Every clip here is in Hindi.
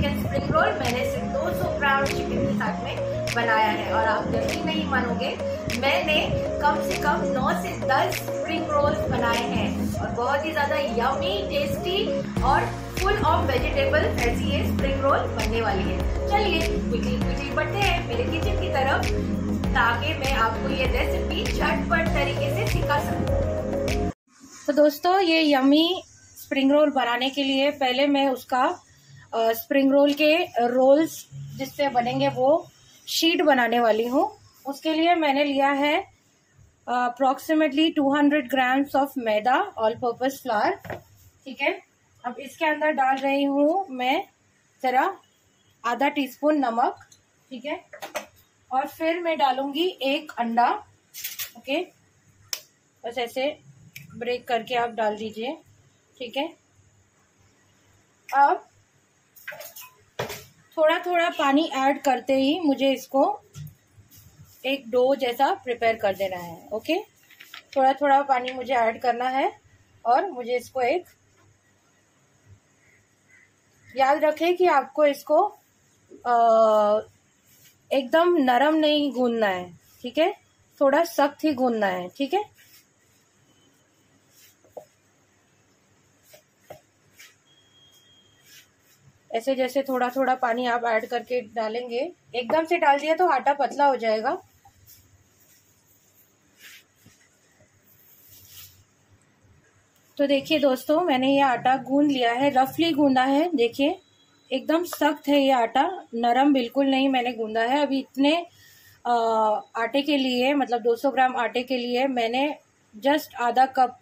चिकन स्प्रिंग रोल मैंने सिर्फ 200 ग्राम चिकन के साथ में बनाया है। और आप यकीन नहीं मानोगे, मैंने कम से कम 9 से 10 स्प्रिंग रोल्स बनाए हैं और बहुत ही ज़्यादा यमी, टेस्टी और फुल ऑफ वेजिटेबल्स ऐसी ये स्प्रिंग रोल बनने वाली है। चलिए क्विकली बढ़ते हैं मेरे किचन की तरफ ताकि मैं आपको ये रेसिपी झटपट तरीके से सिखा सकूँ। तो दोस्तों, ये यमी स्प्रिंग रोल बनाने के लिए पहले मैं उसका स्प्रिंग रोल के रोल्स जिससे बनेंगे वो शीट बनाने वाली हूँ। उसके लिए मैंने लिया है approximately 200 grams of maida all purpose flour. ठीक है, अब इसके अंदर डाल रही हूँ मैं जरा आधा टीस्पून नमक। ठीक है, और फिर मैं डालूंगी एक अंडा। ओके, बस ऐसे ब्रेक करके आप डाल दीजिए। ठीक है, अब थोड़ा थोड़ा पानी ऐड करते ही मुझे इसको एक डो जैसा प्रिपेयर कर देना है। ओके, थोड़ा थोड़ा पानी मुझे ऐड करना है और मुझे इसको एक, याद रखें कि आपको इसको एकदम नरम नहीं गूंदना है। ठीक है, थोड़ा सख्त ही गूंदना है। ठीक है, ऐसे जैसे थोड़ा थोड़ा पानी आप ऐड करके डालेंगे, एकदम से डाल दिया तो आटा पतला हो जाएगा। तो देखिए दोस्तों, मैंने ये आटा गूंद लिया है, रफली गूंदा है। देखिए एकदम सख्त है ये आटा, नरम बिल्कुल नहीं मैंने गूंदा है। अभी इतने आटे के लिए, मतलब 200 ग्राम आटे के लिए मैंने जस्ट आधा कप,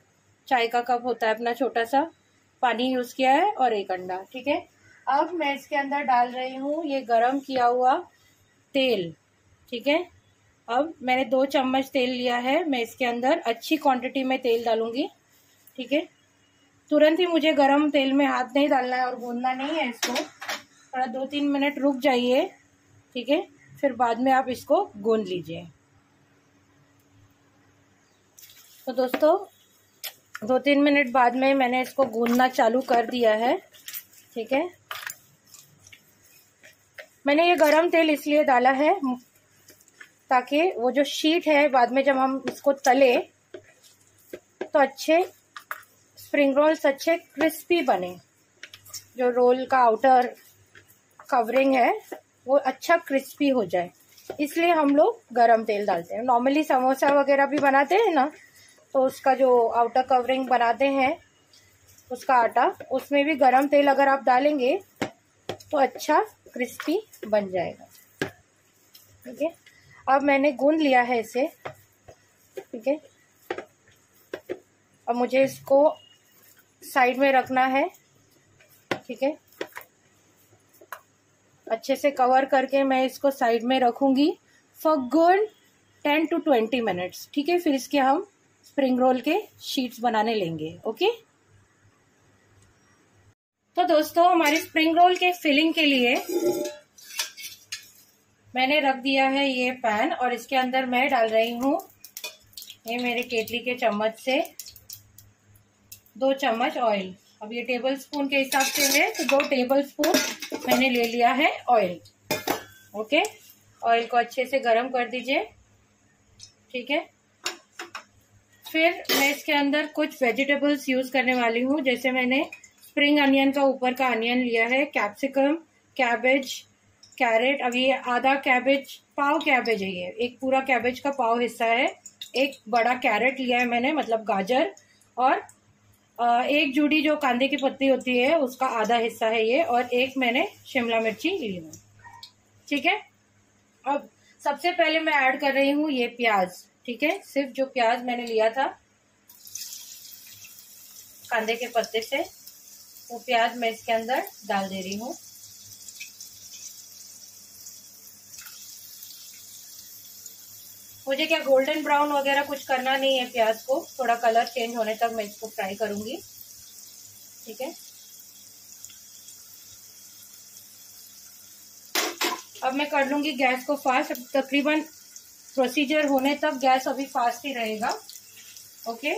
चाय का कप होता है अपना छोटा सा, पानी यूज़ किया है और एक अंडा। ठीक है, अब मैं इसके अंदर डाल रही हूँ ये गरम किया हुआ तेल। ठीक है, अब मैंने 2 चम्मच तेल लिया है, मैं इसके अंदर अच्छी क्वांटिटी में तेल डालूंगी। ठीक है, तुरंत ही मुझे गरम तेल में हाथ नहीं डालना है और भूनना नहीं है इसको, थोड़ा 2-3 मिनट रुक जाइए। ठीक है, फिर बाद में आप इसको गूंद लीजिए। तो दोस्तों, 2-3 मिनट बाद में मैंने इसको गूंदना चालू कर दिया है। ठीक है, मैंने ये गरम तेल इसलिए डाला है ताकि वो जो शीट है, बाद में जब हम इसको तले तो अच्छे स्प्रिंग रोल्स अच्छे क्रिस्पी बने। जो रोल का आउटर कवरिंग है वो अच्छा क्रिस्पी हो जाए, इसलिए हम लोग गरम तेल डालते हैं। नॉर्मली समोसा वगैरह भी बनाते हैं ना, तो उसका जो आउटर कवरिंग बनाते हैं उसका आटा, उसमें भी गरम तेल अगर आप डालेंगे तो अच्छा क्रिस्पी बन जाएगा। ठीक है, अब मैंने गूंद लिया है इसे। ठीक है, अब मुझे इसको साइड में रखना है। ठीक है, अच्छे से कवर करके मैं इसको साइड में रखूंगी फॉर गुड 10 to 20 मिनट्स। ठीक है, फिर इसके हम स्प्रिंग रोल के शीट्स बनाने लेंगे। ओके, तो दोस्तों, हमारे स्प्रिंग रोल के फिलिंग के लिए मैंने रख दिया है ये पैन और इसके अंदर मैं डाल रही हूँ ये मेरे केतली के चम्मच से 2 चम्मच ऑयल। अब ये टेबल स्पून के हिसाब से है तो 2 टेबल स्पून मैंने ले लिया है ऑयल। ओके, ऑयल को अच्छे से गर्म कर दीजिए। ठीक है, फिर मैं इसके अंदर कुछ वेजिटेबल्स यूज़ करने वाली हूँ, जैसे मैंने स्प्रिंग अनियन का ऊपर का अनियन लिया है, कैप्सिकम, कैबेज, कैरेट। अब ये आधा कैबेज, पाव कैबेज है ये, एक पूरा कैबेज का पाव हिस्सा है। एक बड़ा कैरेट लिया है मैंने, मतलब गाजर, और एक जूड़ी जो कांदे की पत्ती होती है उसका आधा हिस्सा है ये, और एक मैंने शिमला मिर्ची ली है। ठीक है, अब सबसे पहले मैं ऐड कर रही हूँ ये प्याज। ठीक है, सिर्फ जो प्याज मैंने लिया था कांदे के पत्ते से, वो प्याज मैं इसके अंदर डाल दे रही हूँ। मुझे क्या गोल्डन ब्राउन वगैरह कुछ करना नहीं है प्याज को, थोड़ा कलर चेंज होने तक मैं इसको फ्राई करूंगी। ठीक है, अब मैं कर लूंगी गैस को फास्ट। अब तकरीबन प्रोसीजर होने तक गैस अभी फास्ट ही रहेगा। ओके,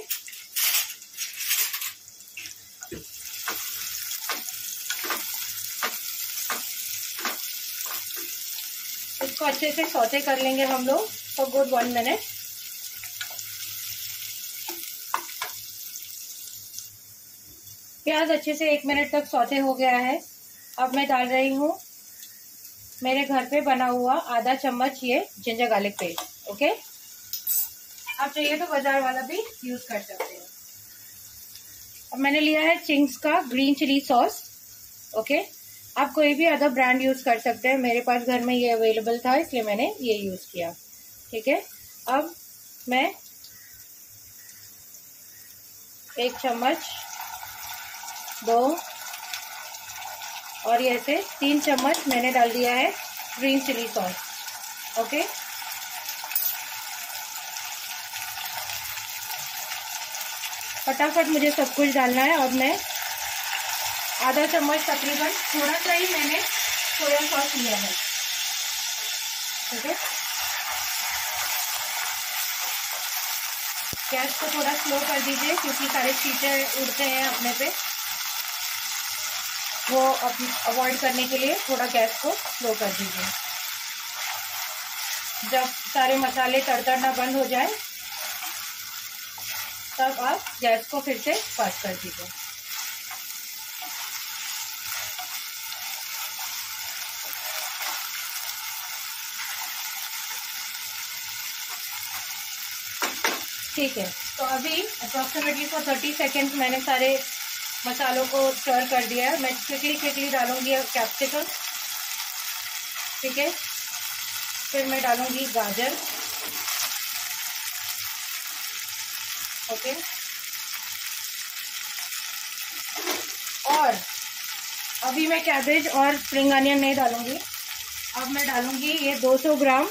इसको अच्छे से सौते कर लेंगे हम लोग फॉर गुड 1 मिनट। प्याज अच्छे से 1 मिनट तक सौते हो गया है। अब मैं डाल रही हूँ मेरे घर पे बना हुआ आधा चम्मच ये जिंजर गार्लिक पेस्ट। ओके, आप चाहिए तो बाजार वाला भी यूज कर सकते हो। अब मैंने लिया है चिंग्स का ग्रीन चिली सॉस। ओके, आप कोई भी अदर ब्रांड यूज कर सकते हैं, मेरे पास घर में ये अवेलेबल था इसलिए मैंने ये यूज किया। ठीक है, अब मैं 1 चम्मच 2 और ये ऐसे 3 चम्मच मैंने डाल दिया है ग्रीन चिली सॉस। ओके, फटाफट मुझे सब कुछ डालना है। और मैं आधा चम्मच तकरीबन थोड़ा सा ही मैंने सोया सॉस लिया है। ठीक है, गैस को थोड़ा स्लो कर दीजिए क्योंकि सारे चीज़ें उड़ते हैं अपने पे, वो अवॉइड करने के लिए थोड़ा गैस को स्लो कर दीजिए। जब सारे मसाले तड़तड़ना बंद हो जाए तब आप गैस को फिर से बंद कर दीजिए। ठीक है, तो अभी अप्रॉक्सीमेटली फॉर 30 सेकेंड मैंने सारे मसालों को स्टर कर दिया है। मैं क्विकली डालूंगी कैप्सिकम। ठीक है, फिर मैं डालूंगी गाजर। ओके, और अभी मैं कैबेज और स्प्रिंग अनियन नहीं डालूंगी। अब मैं डालूंगी ये 200 ग्राम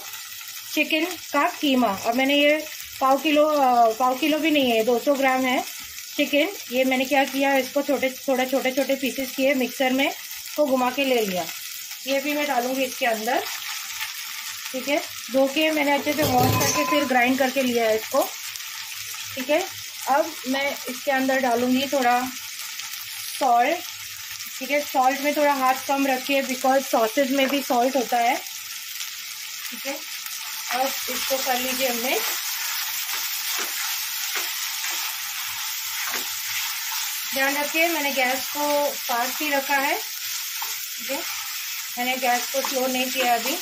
चिकन का कीमा। और मैंने ये पाव किलो भी नहीं है, 200 ग्राम है चिकन। ये मैंने क्या किया, इसको छोटे छोटे पीसेस किए, मिक्सर में को घुमा के ले लिया। ये भी मैं डालूंगी इसके अंदर। ठीक है, धो के मैंने अच्छे से वॉश करके फिर ग्राइंड करके लिया है इसको। ठीक है, अब मैं इसके अंदर डालूंगी थोड़ा सॉल्ट। ठीक है, सॉल्ट में थोड़ा हाथ कम रखिए बिकॉज सॉसेज में भी सॉल्ट होता है। ठीक है, अब इसको कर लीजिए हमने। ध्यान रखिए मैंने गैस को फास्ट ही रखा है। ठीक है, मैंने गैस को स्लो नहीं किया अभी।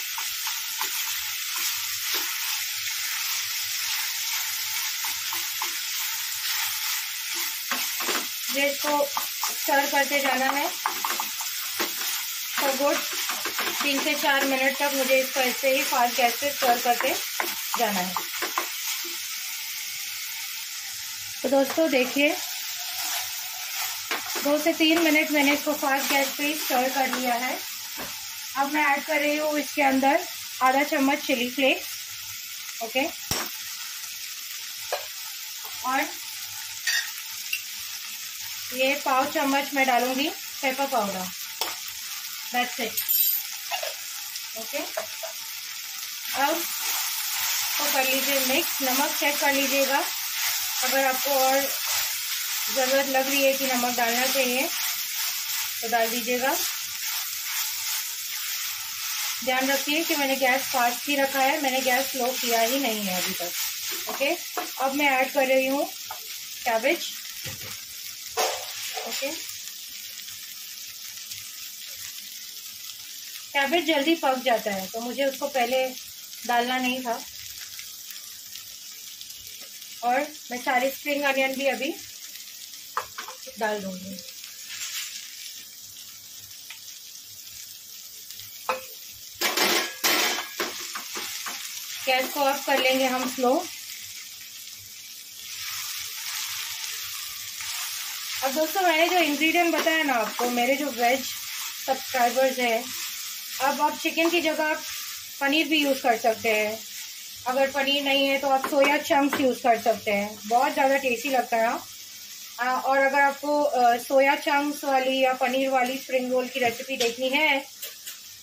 गैस को स्टर करते जाना है। तो गुड 3 से 4 मिनट तक मुझे इसको ऐसे ही फास्ट गैस पे स्टर करते जाना है। तो दोस्तों देखिए 2 से 3 मिनट मैंने इसको फास्ट गैस पे स्टर कर लिया है। अब मैं ऐड कर रही हूँ इसके अंदर आधा चम्मच चिली फ्लेक्स। ओके, और ये पाव चम्मच मैं डालूंगी pepper powder. That's it. Okay, अब इसको कर लीजिए मिक्स। नमक चेक कर लीजिएगा, अगर आपको और ज़रूरत लग रही है कि नमक डालना चाहिए तो डाल दीजिएगा। ध्यान रखिए कि मैंने गैस फास्ट ही रखा है, मैंने गैस स्लो किया ही नहीं है अभी तक। ओके, अब मैं ऐड कर रही हूँ कैबेज। ओके, कैबेज जल्दी पक जाता है तो मुझे उसको पहले डालना नहीं था। और मैं सारे स्प्रिंग अनियन भी अभी डाल दूंगी। गैस को ऑफ कर लेंगे हम स्लो। अब दोस्तों मैंने जो इंग्रेडिएंट बताया ना आपको, मेरे जो वेज सब्सक्राइबर्स हैं, अब आप चिकन की जगह आप पनीर भी यूज़ कर सकते हैं। अगर पनीर नहीं है तो आप सोया चंक्स यूज़ कर सकते हैं, बहुत ज़्यादा टेस्टी लगता है। और अगर आपको सोया चंक्स वाली या पनीर वाली स्प्रिंग रोल की रेसिपी देखनी है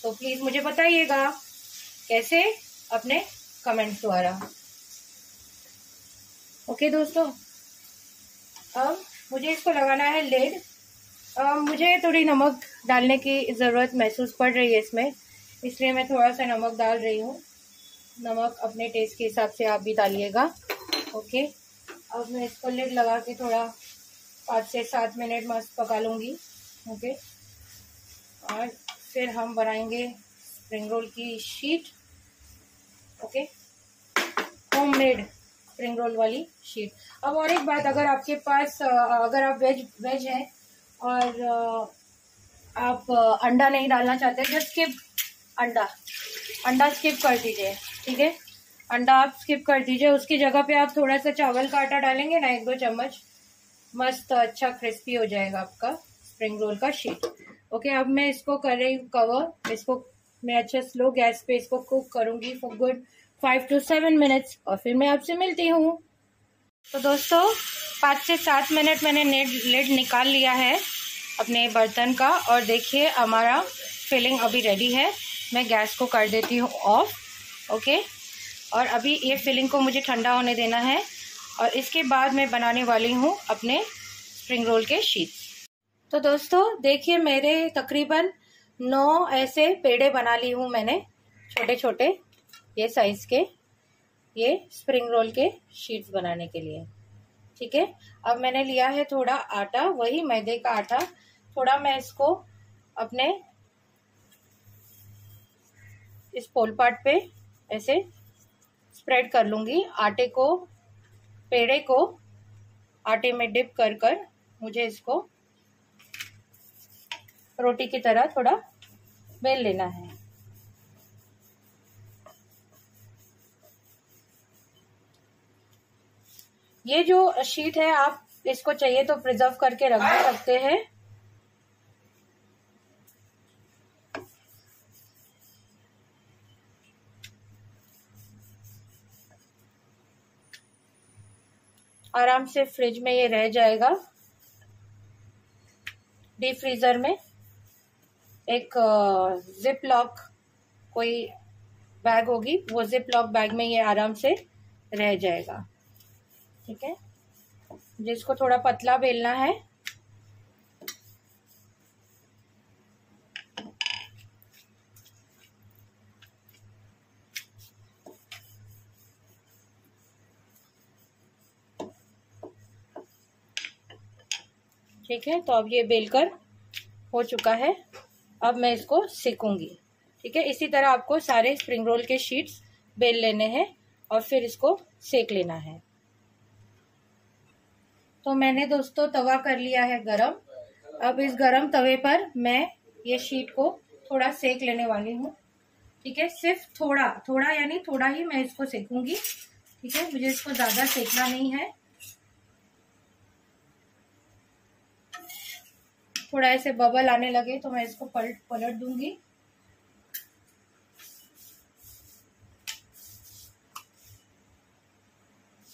तो प्लीज़ मुझे बताइएगा कैसे, अपने कमेंट्स द्वारा। ओके दोस्तों, अब मुझे इसको लगाना है लिड। मुझे थोड़ी नमक डालने की ज़रूरत महसूस पड़ रही है इसमें, इसलिए मैं थोड़ा सा नमक डाल रही हूँ। नमक अपने टेस्ट के हिसाब से आप भी डालिएगा। ओके, अब मैं इसको लिड लगा के थोड़ा 5 से 7 मिनट मस्त पका लूँगी। ओके, और फिर हम बनाएंगे स्प्रिंग रोल की sheet. Okay, homemade spring roll वाली शीट। अब और एक बात, अगर आपके पास अगर आप वेज हैं और आप अंडा नहीं डालना चाहते, जस्ट स्किप अंडा स्किप कर दीजिए। ठीक है, अंडा आप स्किप कर दीजिए। उसकी जगह पे आप थोड़ा सा चावल का आटा डालेंगे ना, 1-2 चम्मच, मस्त अच्छा क्रिस्पी हो जाएगा आपका स्प्रिंग रोल का शीट। ओके, अब मैं इसको कर रही हूँ कवर। इसको मैं अच्छा स्लो गैस पे इसको कुक करूँगी फॉर गुड 5 to 7 मिनट्स, और फिर मैं आपसे मिलती हूँ। तो दोस्तों 5 से 7 मिनट मैंने लिड निकाल लिया है अपने बर्तन का, और देखिए हमारा फिलिंग अभी रेडी है। मैं गैस को कर देती हूँ ऑफ। ओके, और अभी ये फिलिंग को मुझे ठंडा होने देना है, और इसके बाद मैं बनाने वाली हूँ अपने स्प्रिंग रोल के शीट्स। तो दोस्तों देखिए, मेरे तकरीबन 9 ऐसे पेड़े बना ली हूँ मैंने, छोटे छोटे ये साइज़ के, ये स्प्रिंग रोल के शीट्स बनाने के लिए। ठीक है, अब मैंने लिया है थोड़ा आटा, वही मैदे का आटा, थोड़ा मैं इसको अपने इस पोल पार्ट पे ऐसे स्प्रेड कर लूँगी। आटे को, पेड़े को आटे में डिप कर कर मुझे इसको रोटी की तरह थोड़ा बेल लेना है। ये जो शीट है, आप इसको चाहिए तो प्रिजर्व करके रख भी सकते हैं। आराम से फ्रिज में ये रह जाएगा, डीप फ्रीजर में। एक जिप लॉक कोई बैग होगी, वो जिप लॉक बैग में ये आराम से रह जाएगा। ठीक है, जिसको थोड़ा पतला बेलना है। ठीक है, तो अब ये बेलकर हो चुका है। अब मैं इसको सेकूंगी। ठीक है, इसी तरह आपको सारे स्प्रिंग रोल के शीट्स बेल लेने हैं और फिर इसको सेक लेना है। तो मैंने दोस्तों तवा कर लिया है गरम। अब इस गरम तवे पर मैं ये शीट को थोड़ा सेक लेने वाली हूँ। ठीक है, सिर्फ थोड़ा थोड़ा, यानी थोड़ा ही मैं इसको सेकूंगी। ठीक है, मुझे इसको ज़्यादा सेकना नहीं है। थोड़ा ऐसे बबल आने लगे तो मैं इसको पलट दूंगी।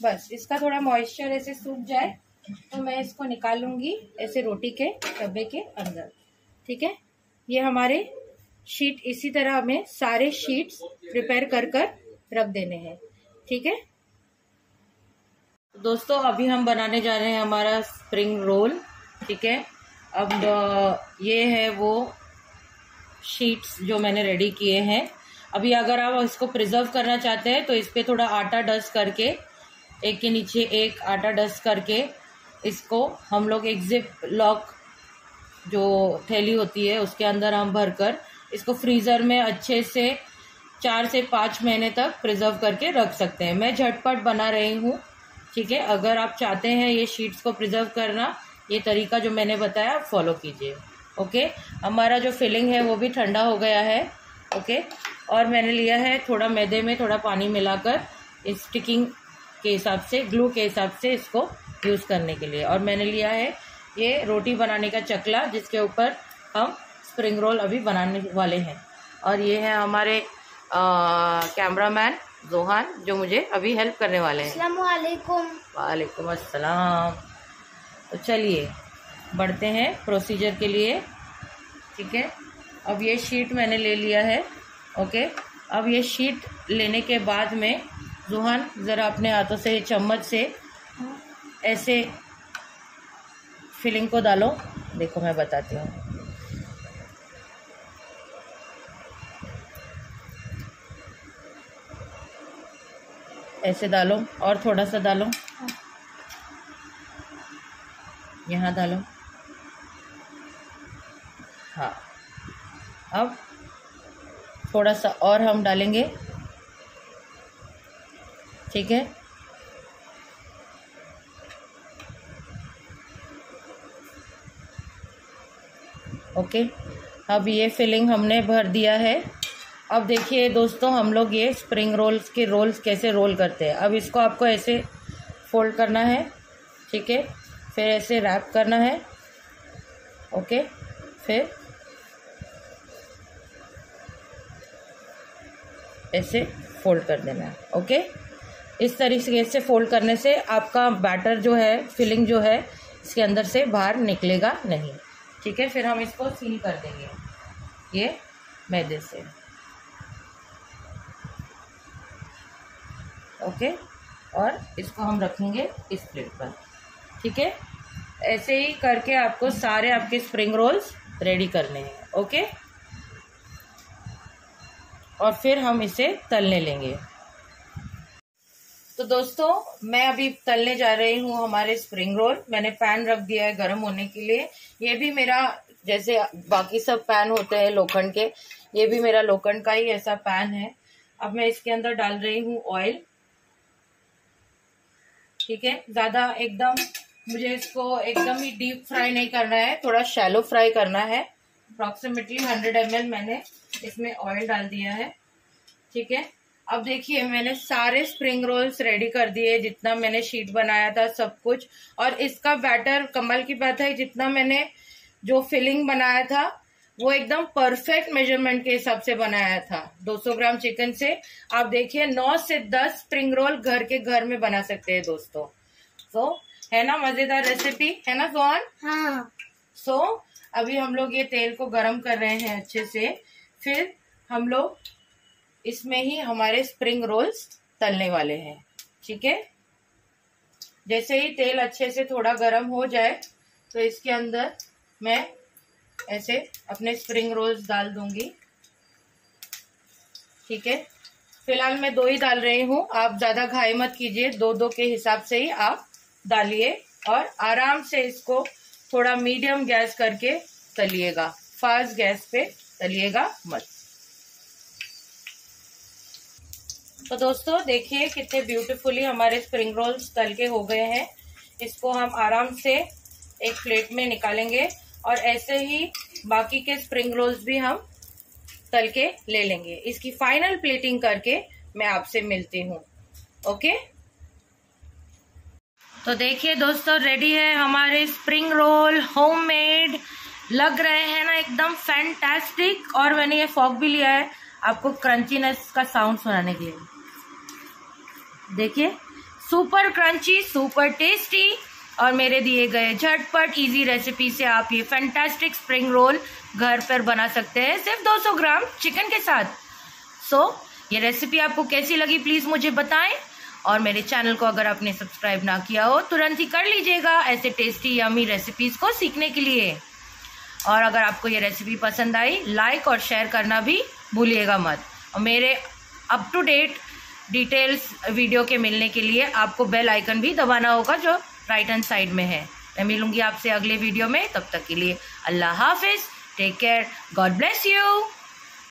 बस इसका थोड़ा मॉइस्चर ऐसे सूख जाए तो मैं इसको निकाल लूंगी ऐसे रोटी के डब्बे के अंदर। ठीक है, ये हमारे शीट, इसी तरह हमें सारे शीट्स प्रिपेयर कर कर रख देने हैं। ठीक है दोस्तों, अभी हम बनाने जा रहे हैं हमारा स्प्रिंग रोल। ठीक है, अब ये है वो शीट्स जो मैंने रेडी किए हैं। अभी अगर आप इसको प्रिजर्व करना चाहते हैं तो इस पर थोड़ा आटा डस्ट करके, एक के नीचे एक आटा डस्ट करके, इसको हम लोग एक जिप लॉक जो थैली होती है उसके अंदर हम भरकर इसको फ्रीज़र में अच्छे से 4 से 5 महीने तक प्रिजर्व करके रख सकते हैं। मैं झटपट बना रही हूँ। ठीक है, अगर आप चाहते हैं ये शीट्स को प्रिजर्व करना, ये तरीका जो मैंने बताया आप फॉलो कीजिए। ओके, हमारा जो फिलिंग है वो भी ठंडा हो गया है। ओके, और मैंने लिया है थोड़ा मैदे में थोड़ा पानी मिलाकर, इस स्टिकिंग के हिसाब से, ग्लू के हिसाब से इसको यूज़ करने के लिए। और मैंने लिया है ये रोटी बनाने का चकला, जिसके ऊपर हम स्प्रिंग रोल अभी बनाने वाले हैं। और ये है हमारे कैमरामैन जोहान, जो मुझे अभी हेल्प करने वाले हैं। अस्सलाम वालेकुम। वालेकुम अस्सलाम। तो चलिए बढ़ते हैं प्रोसीजर के लिए। ठीक है, अब ये शीट मैंने ले लिया है। ओके, अब ये शीट लेने के बाद में जोहान ज़रा अपने हाथों से, चम्मच से ऐसे फिलिंग को डालो। देखो मैं बताती हूँ। ऐसे डालो और थोड़ा सा डालो, यहाँ डालो। हाँ, अब थोड़ा सा और हम डालेंगे, ठीक है। ओके, अब ये फिलिंग हमने भर दिया है। अब देखिए दोस्तों, हम लोग ये स्प्रिंग रोल्स के रोल्स कैसे रोल करते हैं। अब इसको आपको ऐसे फोल्ड करना है, ठीक है, फिर ऐसे रैप करना है, ओके, फिर ऐसे फोल्ड कर देना है, ओके। इस तरीके से फोल्ड करने से आपका बैटर जो है, फिलिंग जो है, इसके अंदर से बाहर निकलेगा नहीं, ठीक है। फिर हम इसको सील कर देंगे ये मैदे से, ओके, और इसको हम रखेंगे इस प्लेट पर, ठीक है। ऐसे ही करके आपको सारे आपके स्प्रिंग रोल्स रेडी करने हैं, ओके। और फिर हम इसे तलने लेंगे। तो दोस्तों, मैं अभी तलने जा रही हूँ हमारे स्प्रिंग रोल। मैंने पैन रख दिया है गर्म होने के लिए। ये भी मेरा, जैसे बाकी सब पैन होते हैं लोखंड के, ये भी मेरा लोखंड का ही ऐसा पैन है। अब मैं इसके अंदर डाल रही हूँ ऑयल, ठीक है। ज्यादा एकदम मुझे इसको एकदम ही डीप फ्राई नहीं करना है, थोड़ा शैलो फ्राई करना है। अप्रॉक्सीमेटली 100 ml मैंने इसमें ऑयल डाल दिया है, ठीक है। अब देखिए, मैंने सारे स्प्रिंग रोल्स रेडी कर दिए, जितना मैंने शीट बनाया था सब कुछ। और इसका बैटर, कमाल की बात है, जितना मैंने जो फिलिंग बनाया था वो एकदम परफेक्ट मेजरमेंट के हिसाब से बनाया था। 200 ग्राम चिकन से आप देखिए 9 से 10 स्प्रिंग रोल घर के घर में बना सकते हैं दोस्तों। तो है ना मजेदार रेसिपी, है ना सोहन? हाँ। सो अभी हम लोग ये तेल को गरम कर रहे हैं अच्छे से, फिर हम लोग इसमें ही हमारे स्प्रिंग रोल्स तलने वाले हैं, ठीक है। जैसे ही तेल अच्छे से थोड़ा गरम हो जाए तो इसके अंदर मैं ऐसे अपने स्प्रिंग रोल्स डाल दूंगी, ठीक है। फिलहाल मैं 2 ही डाल रही हूँ, आप ज्यादा घाई मत कीजिए, 2-2 के हिसाब से ही आप डालिए और आराम से इसको थोड़ा मीडियम गैस करके तलिएगा, फास्ट गैस पे तलिएगा मत। तो दोस्तों देखिए कितने ब्यूटीफुली हमारे स्प्रिंग रोल्स तल के हो गए हैं। इसको हम आराम से एक प्लेट में निकालेंगे और ऐसे ही बाकी के स्प्रिंग रोल्स भी हम तल के ले लेंगे। इसकी फाइनल प्लेटिंग करके मैं आपसे मिलती हूँ, ओके। तो देखिए दोस्तों, रेडी है हमारे स्प्रिंग रोल, होममेड लग रहे हैं ना, एकदम फैंटास्टिक। और मैंने ये फॉक भी लिया है आपको क्रंचीनेस का साउंड सुनाने के लिए। देखिए, सुपर क्रंची, सुपर टेस्टी और मेरे दिए गए झटपट इजी रेसिपी से आप ये फैंटास्टिक स्प्रिंग रोल घर पर बना सकते हैं सिर्फ 200 ग्राम चिकन के साथ। सो ये रेसिपी आपको कैसी लगी प्लीज़ मुझे बताएं। और मेरे चैनल को अगर आपने सब्सक्राइब ना किया हो तुरंत ही कर लीजिएगा ऐसे टेस्टी यमी रेसिपीज़ को सीखने के लिए। और अगर आपको ये रेसिपी पसंद आई, लाइक और शेयर करना भी भूलिएगा मत। और मेरे up to date details video के मिलने के लिए आपको बेल आइकन भी दबाना होगा जो राइट हैंड साइड में है। मैं मिलूंगी आपसे अगले वीडियो में, तब तक के लिए अल्लाह हाफिज, take care, God bless you.